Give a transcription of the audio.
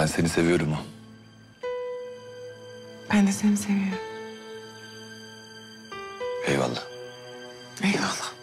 Ben seni seviyorum o. Ben de seni seviyorum. Eyvallah. Eyvallah.